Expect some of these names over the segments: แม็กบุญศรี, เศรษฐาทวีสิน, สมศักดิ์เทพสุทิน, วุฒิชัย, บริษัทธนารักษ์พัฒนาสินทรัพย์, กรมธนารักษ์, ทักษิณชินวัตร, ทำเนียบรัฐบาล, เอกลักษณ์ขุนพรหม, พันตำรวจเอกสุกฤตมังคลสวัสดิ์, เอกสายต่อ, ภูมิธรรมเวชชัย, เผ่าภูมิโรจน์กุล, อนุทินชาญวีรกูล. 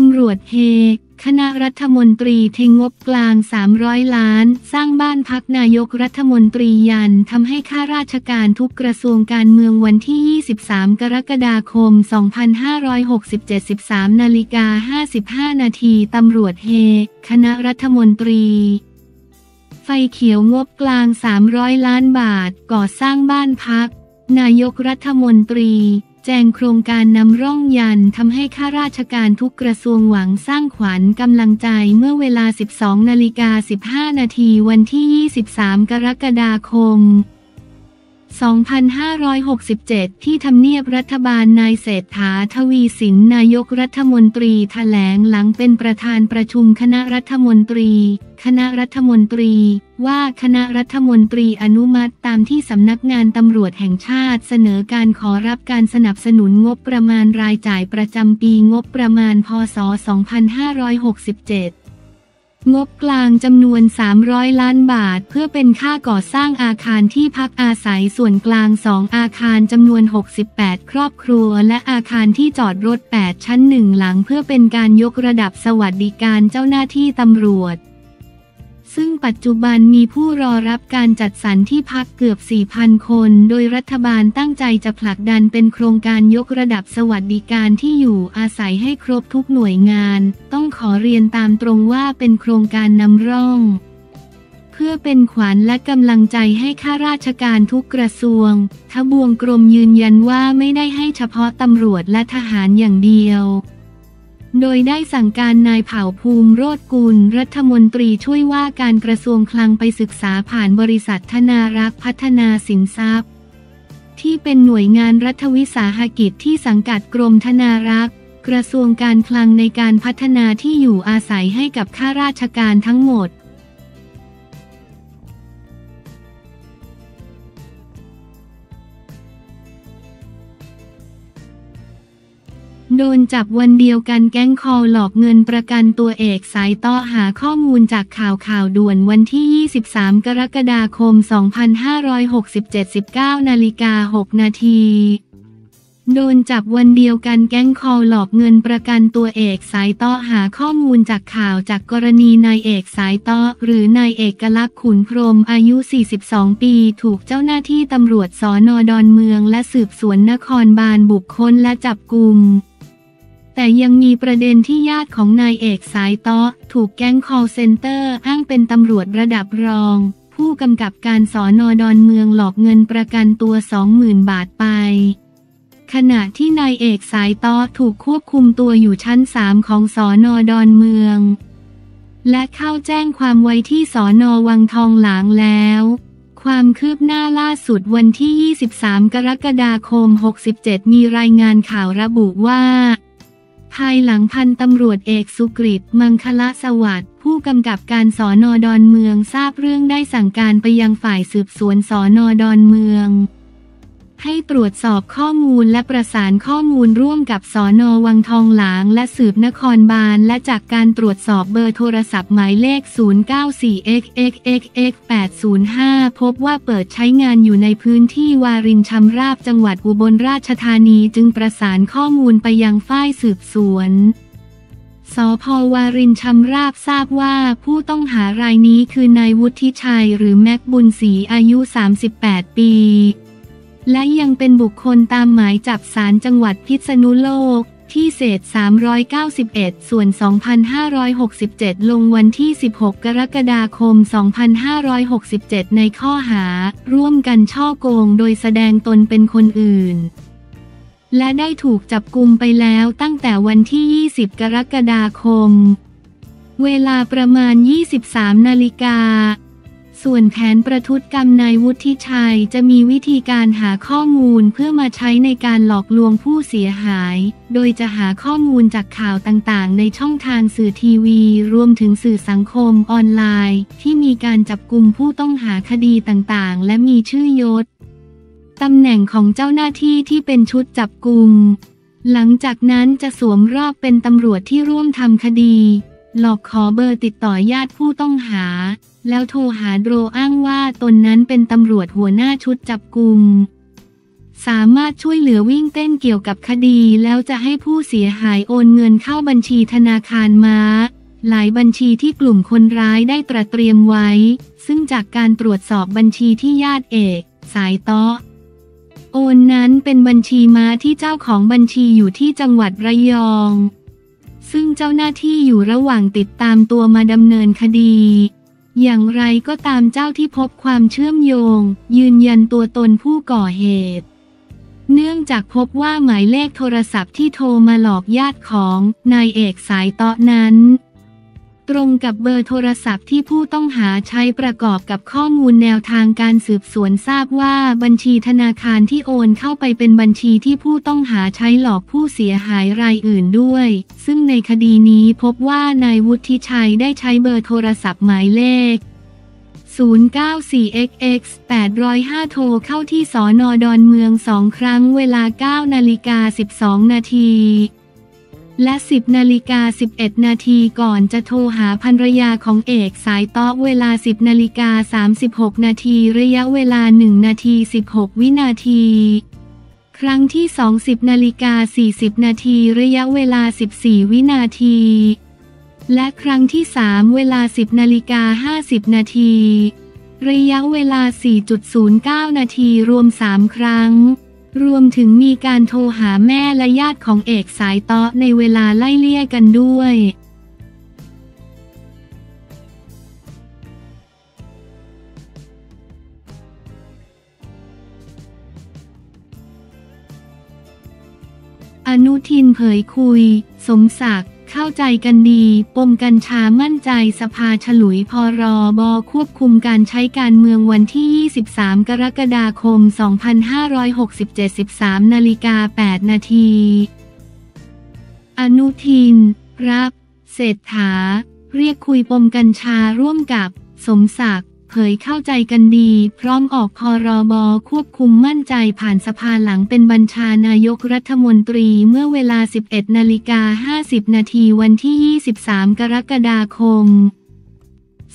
ตำรวจเฮกคณะรัฐมนตรีเทงบกลาง300ล้านสร้างบ้านพักนายกรัฐมนตรียันทำให้ข้าราชการทุกกระทรวงการเมืองวันที่23กรกฎาคม2567 13:55 นาทีตำรวจเฮกคณะรัฐมนตรีไฟเขียวงบกลาง300ล้านบาทก่อสร้างบ้านพักนายกรัฐมนตรีแจ้งโครงการนำร่องยันทำให้ข้าราชการทุกกระทรวงหวังสร้างขวัญกำลังใจเมื่อเวลา 12:15 นาทีวันที่23กรกฎาคม2567 ที่ทำเนียบรัฐบาลนายเศรษฐาทวีสินนายกรัฐมนตรีแถลงหลังเป็นประธานประชุมคณะรัฐมนตรีว่าคณะรัฐมนตรีอนุมัติตามที่สำนักงานตำรวจแห่งชาติเสนอการขอรับการสนับสนุนงบประมาณรายจ่ายประจำปีงบประมาณพ.ศ. 2567งบกลางจำนวน300ล้านบาทเพื่อเป็นค่าก่อสร้างอาคารที่พักอาศัยส่วนกลาง2อาคารจำนวน68ครอบครัวและอาคารที่จอดรถ8ชั้น1หลังเพื่อเป็นการยกระดับสวัสดิการเจ้าหน้าที่ตำรวจซึ่งปัจจุบันมีผู้รอรับการจัดสรรที่พักเกือบ 4,000 คนโดยรัฐบาลตั้งใจจะผลักดันเป็นโครงการยกระดับสวัสดิการที่อยู่อาศัยให้ครบทุกหน่วยงานต้องขอเรียนตามตรงว่าเป็นโครงการนำร่องเพื่อเป็นขวัญและกำลังใจให้ข้าราชการทุกกระทรวงทบวงกรมยืนยันว่าไม่ได้ให้เฉพาะตำรวจและทหารอย่างเดียวโดยได้สั่งการนายเผ่าภูมิโรจน์กุลรัฐมนตรีช่วยว่าการกระทรวงคลังไปศึกษาผ่านบริษัทธนารักษ์พัฒนาสินทรัพย์ที่เป็นหน่วยงานรัฐวิสาหกิจที่สังกัดกรมธนารักษ์กระทรวงการคลังในการพัฒนาที่อยู่อาศัยให้กับข้าราชการทั้งหมดโดนจับวันเดียวกันแก๊งคอลหลอกเงินประกันตัวเอกสายต่อหาข้อมูลจากข่าวด่วนวันที่23กรกฎาคม2567 19:06 นาทีโดนจับวันเดียวกันแก๊งคอลหลอกเงินประกันตัวเอกสายต่อหาข้อมูลจากข่าวจากกรณีนายเอกสายต่อหรือนายเอกลักษณ์ขุนพรหมอายุ42ปีถูกเจ้าหน้าที่ตำรวจสน.ดอนเมืองและสืบสวนนครบาลบุกค้นและจับกุมแต่ยังมีประเด็นที่ญาติของนายเอกสายต่อถูกแก๊งคอลเซ็นเตอร์อ้างเป็นตำรวจระดับรองผู้กำกับการสน.ดอนเมืองหลอกเงินประกันตัว 20,000 บาทไปขณะที่นายเอกสายต่อถูกควบคุมตัวอยู่ชั้น3ของสน.ดอนเมืองและเข้าแจ้งความไว้ที่สน.วังทองหลางแล้วความคืบหน้าล่าสุดวันที่23กรกฎาคม67มีรายงานข่าวระบุว่าภายหลังพันตำรวจเอกสุกฤตมังคลสวัสดิ์ผู้กำกับการสน.ดอนเมืองทราบเรื่องได้สั่งการไปยังฝ่ายสืบสวนสน.ดอนเมืองให้ตรวจสอบข้อมูลและประสานข้อมูลร่วมกับสน.วังทองหลางและสืบนครบาลและจากการตรวจสอบเบอร์โทรศัพท์หมายเลข 094xxxx805 พบว่าเปิดใช้งานอยู่ในพื้นที่วารินชำราบจังหวัดอุบลราชธานีจึงประสานข้อมูลไปยังฝ่ายสืบสวนสภ.วารินชำราบทราบว่าผู้ต้องหารายนี้คือนายวุฒิชัยหรือแม็กบุญศรีอายุ38ปีและยังเป็นบุคคลตามหมายจับศาลจังหวัดพิษณุโลกที่เศษ391ส่วน2567ลงวันที่16กรกฎาคม2567ในข้อหาร่วมกันฉ้อโกงโดยแสดงตนเป็นคนอื่นและได้ถูกจับกุมไปแล้วตั้งแต่วันที่20กรกฎาคมเวลาประมาณ 23:00 นาฬิกาส่วนแผนประทุษกรรมนายวุฒิชัยจะมีวิธีการหาข้อมูลเพื่อมาใช้ในการหลอกลวงผู้เสียหายโดยจะหาข้อมูลจากข่าวต่างๆในช่องทางสื่อทีวีรวมถึงสื่อสังคมออนไลน์ที่มีการจับกุมผู้ต้องหาคดีต่างๆและมีชื่อยศตำแหน่งของเจ้าหน้าที่ที่เป็นชุดจับกุมหลังจากนั้นจะสวมรอบเป็นตำรวจที่ร่วมทำคดีหลอกขอเบอร์ติดต่อญาติผู้ต้องหาแล้วโทรหาโดยอ้างว่าตนนั้นเป็นตำรวจหัวหน้าชุดจับกุม สามารถช่วยเหลือวิ่งเต้นเกี่ยวกับคดีแล้วจะให้ผู้เสียหายโอนเงินเข้าบัญชีธนาคารม้าหลายบัญชีที่กลุ่มคนร้ายได้ตระเตรียมไว้ซึ่งจากการตรวจสอบบัญชีที่ญาติเอกสายต้อโอนนั้นเป็นบัญชีม้าที่เจ้าของบัญชีอยู่ที่จังหวัดระยองซึ่งเจ้าหน้าที่อยู่ระหว่างติดตามตัวมาดำเนินคดีอย่างไรก็ตามเจ้าที่พบความเชื่อมโยงยืนยันตัวตนผู้ก่อเหตุเนื่องจากพบว่าหมายเลขโทรศัพท์ที่โทรมาหลอกญาติของนายเอกสายเตาะนั้นตรงกับเบอร์โทรศัพท์ที่ผู้ต้องหาใช้ประกอบกับข้อมูลแนวทางการสืบสวนทราบว่าบัญชีธนาคารที่โอนเข้าไปเป็นบัญชีที่ผู้ต้องหาใช้หลอกผู้เสียหายรายอื่นด้วยซึ่งในคดีนี้พบว่านายวุฒิชัยได้ใช้เบอร์โทรศัพท์หมายเลข 094xx805 โทรเข้าที่สน.ดอนเมือง2 ครั้งเวลา 9:12 นาทีและ 10:11 นาทีก่อนจะโทรหาภรรยาของเอกสายต้อเวลา 10:36 นาทีระยะเวลา1:16 วินาทีครั้งที่10:40 นาทีระยะเวลา14 วินาทีและครั้งที่3เวลา 10:50 นาทีระยะเวลา 4.09 นาทีรวม3 ครั้งรวมถึงมีการโทรหาแม่และญาติของเอกสายต้อในเวลาไล่เลี่ยกันด้วยอนุทินเผยคุยสมศักดิ์เข้าใจกันดีปมกัญชามั่นใจสภาฉลุยพรบ.ควบคุมการใช้การเมืองวันที่23 กรกฎาคม 2567 13:08 น.อนุทินรับเศรษฐาเรียกคุยปมกัญชาร่วมกับสมศักดิ์เผยเข้าใจกันดีพร้อมออกพรบ.ควบคุมมั่นใจผ่านสภาหลังเป็นบัญชานายกรัฐมนตรีเมื่อเวลา 11:50 น.วันที่ 23 กรกฎาคม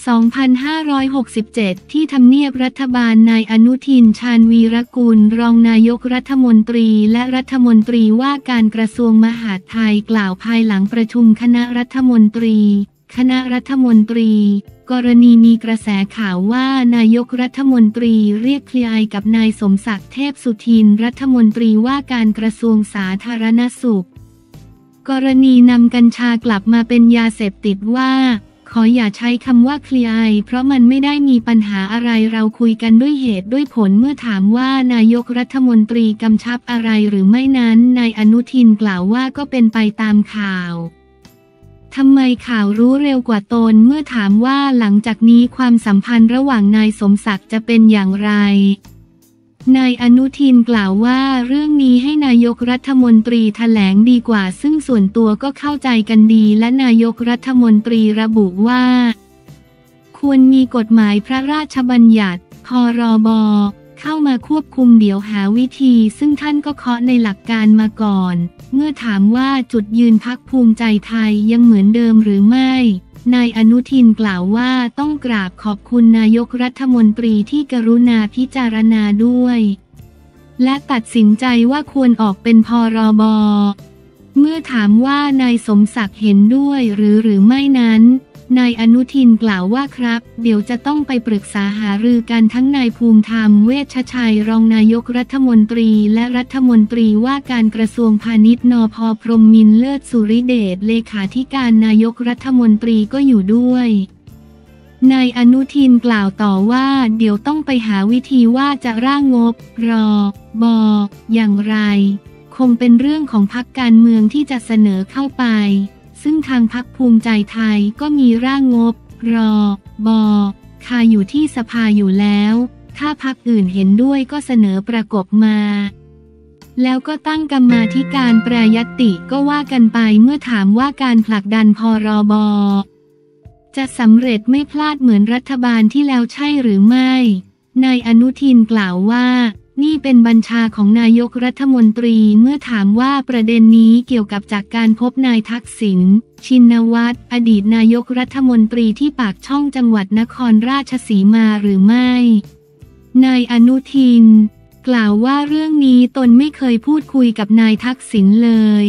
2567 ที่ทำเนียบรัฐบาลนายอนุทินชาญวีรกูลรองนายกรัฐมนตรีและรัฐมนตรีว่าการกระทรวงมหาดไทยกล่าวภายหลังประชุมคณะรัฐมนตรีกรณีมีกระแสข่าวว่านายกรัฐมนตรีเรียกเคลียร์กับนายสมศักดิ์เทพสุทินรัฐมนตรีว่าการกระทรวงสาธารณสุขกรณีนำกัญชากลับมาเป็นยาเสพติดว่าขออย่าใช้คำว่าเคลียร์เพราะมันไม่ได้มีปัญหาอะไรเราคุยกันด้วยเหตุด้วยผลเมื่อถามว่านายกรัฐมนตรีกำชับอะไรหรือไม่นั้นนายอนุทินกล่าวว่าก็เป็นไปตามข่าวทำไมข่าวรู้เร็วกว่าตนเมื่อถามว่าหลังจากนี้ความสัมพันธ์ระหว่างนายสมศักดิ์จะเป็นอย่างไรนายอนุทินกล่าวว่าเรื่องนี้ให้นายกรัฐมนตรีแถลงดีกว่าซึ่งส่วนตัวก็เข้าใจกันดีและนายกรัฐมนตรีระบุว่าควรมีกฎหมายพระราชบัญญัติพรบ.เข้ามาควบคุมเดี๋ยวหาวิธีซึ่งท่านก็เคาะในหลักการมาก่อนเมื่อถามว่าจุดยืนพรรคภูมิใจไทยยังเหมือนเดิมหรือไม่นายอนุทินกล่าวว่าต้องกราบขอบคุณนายกรัฐมนตรีที่กรุณาพิจารณาด้วยและตัดสินใจว่าควรออกเป็นพรบ.เมื่อถามว่านายสมศักดิ์เห็นด้วยหรือไม่นั้นนายอนุทินกล่าวว่าครับเดี๋ยวจะต้องไปปรึกษาหารือกันทั้งนายภูมิธรรมเวชชัยรองนายกรัฐมนตรีและรัฐมนตรีว่าการกระทรวงพาณิชย์นภ.พรหมมินทร์เลิศสุริเดชเลขาธิการนายกรัฐมนตรีก็อยู่ด้วยนายอนุทินกล่าวต่อว่าเดี๋ยวต้องไปหาวิธีว่าจะร่างงบพ.ร.บ.อย่างไรคงเป็นเรื่องของพรรคการเมืองที่จะเสนอเข้าไปซึ่งทางพรรคภูมิใจไทยก็มีร่างงบพ.ร.บ.คาอยู่ที่สภาอยู่แล้วถ้าพรรคอื่นเห็นด้วยก็เสนอประกบมาแล้วก็ตั้งกรรมาธิการแปรยติก็ว่ากันไปเมื่อถามว่าการผลักดันพ.ร.บ.จะสำเร็จไม่พลาดเหมือนรัฐบาลที่แล้วใช่หรือไม่นายอนุทินกล่าวว่านี่เป็นบัญชาของนายกรัฐมนตรีเมื่อถามว่าประเด็นนี้เกี่ยวกับจากการพบนายทักษิณชินวัตรอดีตนายกรัฐมนตรีที่ปากช่องจังหวัดนครราชสีมาหรือไม่นายอนุทิน กล่าวว่าเรื่องนี้ตนไม่เคยพูดคุยกับนายทักษิณเลย